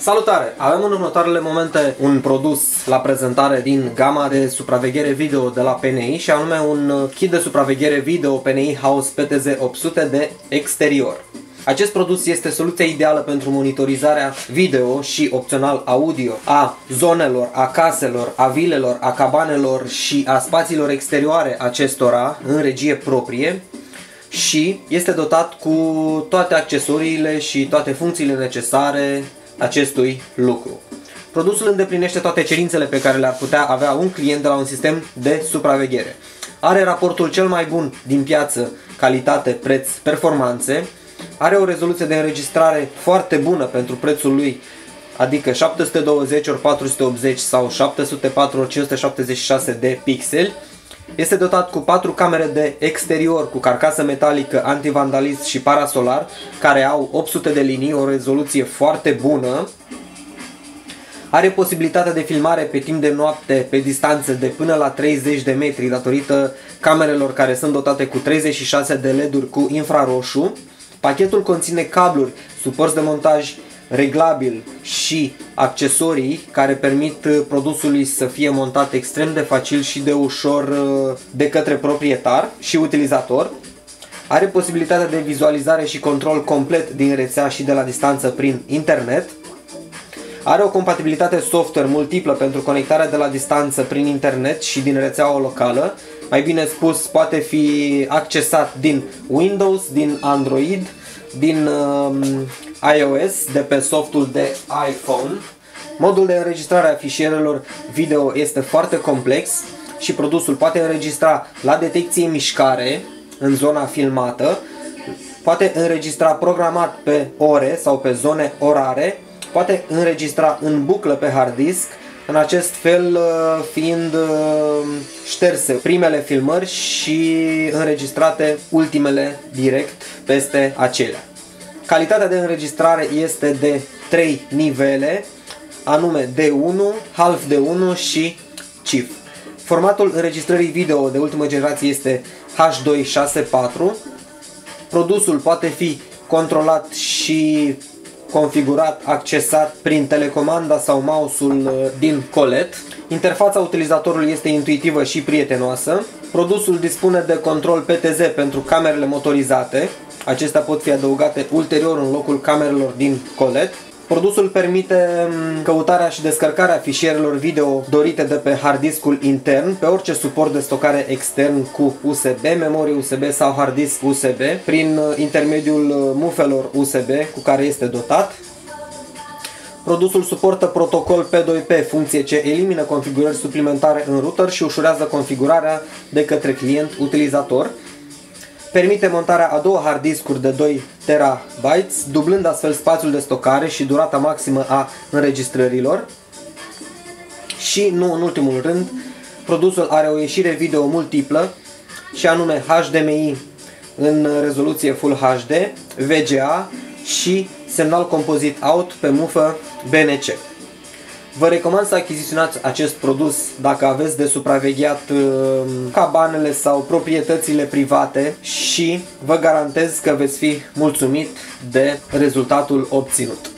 Salutare! Avem în următoarele momente un produs la prezentare din gama de supraveghere video de la PNI și anume un kit de supraveghere video PNI House PTZ 800 de exterior. Acest produs este soluția ideală pentru monitorizarea video și opțional audio a zonelor, a caselor, a vilelor, a cabanelor și a spațiilor exterioare acestora în regie proprie și este dotat cu toate accesoriile și toate funcțiile necesare acestui lucru. Produsul îndeplinește toate cerințele pe care le-ar putea avea un client de la un sistem de supraveghere. Are raportul cel mai bun din piață, calitate, preț, performanțe. Are o rezoluție de înregistrare foarte bună pentru prețul lui, adică 720x480 sau 704x576 de pixeli. Este dotat cu 4 camere de exterior cu carcasă metalică, antivandalism și parasolar, care au 800 de linii, o rezoluție foarte bună. Are posibilitatea de filmare pe timp de noapte pe distanțe de până la 30 de metri datorită camerelor care sunt dotate cu 36 de LED-uri cu infraroșu. Pachetul conține cabluri, suport de montaj reglabil și accesorii care permit produsului să fie montat extrem de facil și de ușor de către proprietar și utilizator. Are posibilitatea de vizualizare și control complet din rețea și de la distanță prin internet. Are o compatibilitate software multiplă pentru conectarea de la distanță prin internet și din rețeaua locală. Mai bine spus, poate fi accesat din Windows, din Android, din iOS, de pe softul de iPhone. Modul de înregistrare a fișierelor video este foarte complex și produsul poate înregistra la detecție mișcare în zona filmată, poate înregistra programat pe ore sau pe zone orare, poate înregistra în buclă pe hard disk, în acest fel fiind șterse primele filmări și înregistrate ultimele direct peste acelea. Calitatea de înregistrare este de 3 nivele, anume D1, HALF D1 și CIF. Formatul înregistrării video de ultimă generație este H.264. Produsul poate fi controlat și configurat, accesat prin telecomanda sau mouse-ul din colet. Interfața utilizatorului este intuitivă și prietenoasă. Produsul dispune de control PTZ pentru camerele motorizate. Acestea pot fi adăugate ulterior în locul camerelor din colet. Produsul permite căutarea și descărcarea fișierelor video dorite de pe hard disk-ul intern pe orice suport de stocare extern cu USB, memorie USB sau hard disk USB prin intermediul mufelor USB cu care este dotat. Produsul suportă protocol P2P, funcție ce elimină configurări suplimentare în router și ușurează configurarea de către client-utilizator. Permite montarea a 2 hard discuri de 2 TB, dublând astfel spațiul de stocare și durata maximă a înregistrărilor. Și nu în ultimul rând, produsul are o ieșire video multiplă și anume HDMI în rezoluție Full HD, VGA și semnal compozit out pe mufă BNC. Vă recomand să achiziționați acest produs dacă aveți de supravegheat cabanele sau proprietățile private și vă garantez că veți fi mulțumit de rezultatul obținut.